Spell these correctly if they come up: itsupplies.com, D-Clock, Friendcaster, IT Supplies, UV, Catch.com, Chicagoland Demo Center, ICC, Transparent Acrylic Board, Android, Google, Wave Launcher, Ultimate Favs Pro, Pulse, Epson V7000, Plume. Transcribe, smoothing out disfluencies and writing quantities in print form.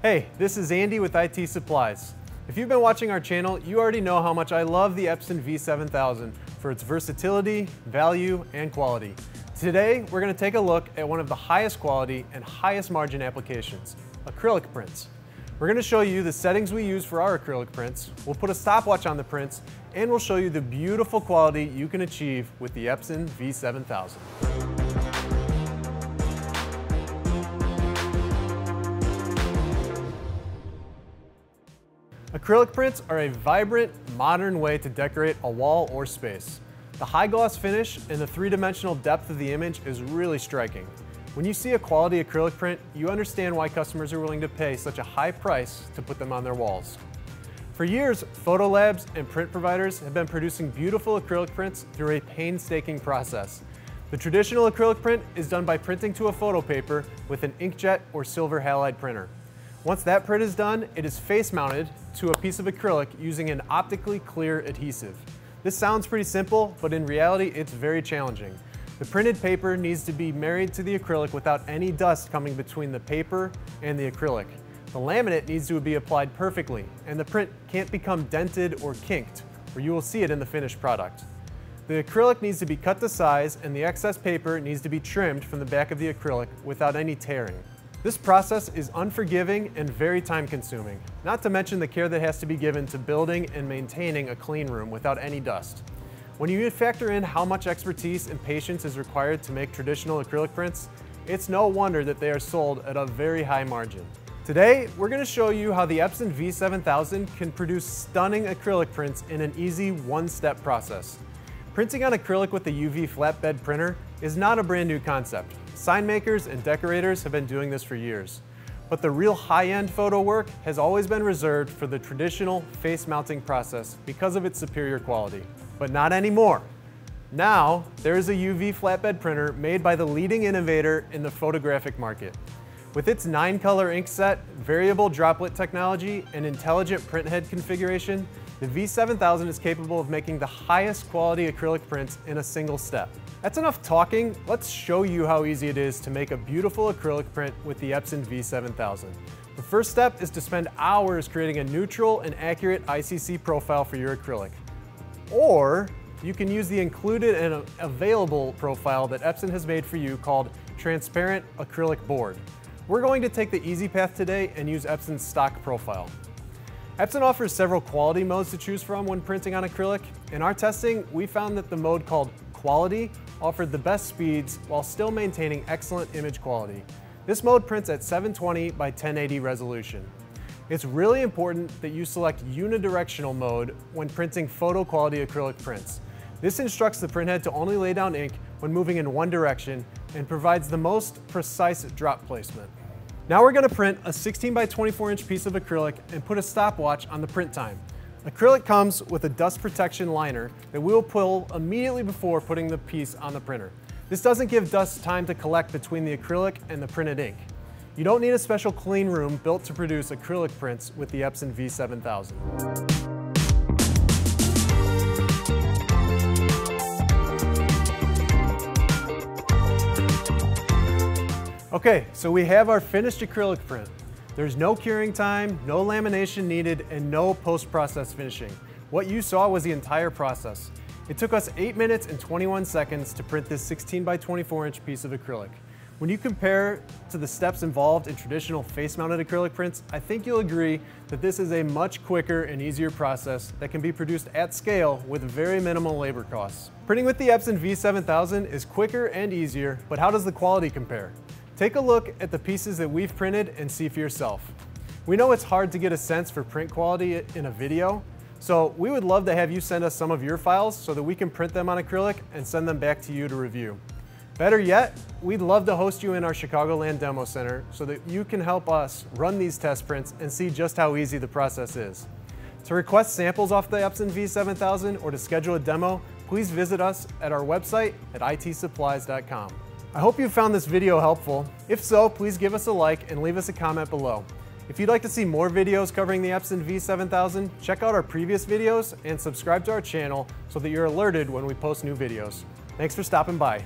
Hey, this is Andy with IT Supplies. If you've been watching our channel, you already know how much I love the Epson V7000 for its versatility, value, and quality. Today, we're going to take a look at one of the highest quality and highest margin applications, acrylic prints. We're going to show you the settings we use for our acrylic prints, we'll put a stopwatch on the prints, and we'll show you the beautiful quality you can achieve with the Epson V7000. Acrylic prints are a vibrant, modern way to decorate a wall or space. The high gloss finish and the three-dimensional depth of the image is really striking. When you see a quality acrylic print, you understand why customers are willing to pay such a high price to put them on their walls. For years, photo labs and print providers have been producing beautiful acrylic prints through a painstaking process. The traditional acrylic print is done by printing to a photo paper with an inkjet or silver halide printer. Once that print is done, it is face-mounted to a piece of acrylic using an optically clear adhesive. This sounds pretty simple, but in reality, it's very challenging. The printed paper needs to be married to the acrylic without any dust coming between the paper and the acrylic. The laminate needs to be applied perfectly, and the print can't become dented or kinked, or you will see it in the finished product. The acrylic needs to be cut to size, and the excess paper needs to be trimmed from the back of the acrylic without any tearing. This process is unforgiving and very time-consuming, not to mention the care that has to be given to building and maintaining a clean room without any dust. When you factor in how much expertise and patience is required to make traditional acrylic prints, it's no wonder that they are sold at a very high margin. Today, we're going to show you how the Epson V7000 can produce stunning acrylic prints in an easy one-step process. Printing on acrylic with a UV flatbed printer is not a brand new concept. Sign makers and decorators have been doing this for years. But the real high-end photo work has always been reserved for the traditional face mounting process because of its superior quality. But not anymore. Now, there is a UV flatbed printer made by the leading innovator in the photographic market. With its 9-color ink set, variable droplet technology, and intelligent printhead configuration, the V7000 is capable of making the highest quality acrylic prints in a single step. That's enough talking, let's show you how easy it is to make a beautiful acrylic print with the Epson V7000. The first step is to spend hours creating a neutral and accurate ICC profile for your acrylic. Or you can use the included and available profile that Epson has made for you called Transparent Acrylic Board. We're going to take the easy path today and use Epson's stock profile. Epson offers several quality modes to choose from when printing on acrylic. In our testing, we found that the mode called Quality offered the best speeds while still maintaining excellent image quality. This mode prints at 720 by 1080 resolution. It's really important that you select unidirectional mode when printing photo quality acrylic prints. This instructs the printhead to only lay down ink when moving in one direction and provides the most precise drop placement. Now we're going to print a 16 by 24 inch piece of acrylic and put a stopwatch on the print time. Acrylic comes with a dust protection liner that we will pull immediately before putting the piece on the printer. This doesn't give dust time to collect between the acrylic and the printed ink. You don't need a special clean room built to produce acrylic prints with the Epson V7000. Okay, so we have our finished acrylic print. There's no curing time, no lamination needed, and no post-process finishing. What you saw was the entire process. It took us 8 minutes and 21 seconds to print this 16 by 24 inch piece of acrylic. When you compare to the steps involved in traditional face-mounted acrylic prints, I think you'll agree that this is a much quicker and easier process that can be produced at scale with very minimal labor costs. Printing with the Epson V7000 is quicker and easier, but how does the quality compare? Take a look at the pieces that we've printed and see for yourself. We know it's hard to get a sense for print quality in a video, so we would love to have you send us some of your files so that we can print them on acrylic and send them back to you to review. Better yet, we'd love to host you in our Chicagoland Demo Center so that you can help us run these test prints and see just how easy the process is. To request samples off the Epson V7000 or to schedule a demo, please visit us at our website at itsupplies.com. I hope you found this video helpful. If so, please give us a like and leave us a comment below. If you'd like to see more videos covering the Epson V7000, check out our previous videos and subscribe to our channel so that you're alerted when we post new videos. Thanks for stopping by.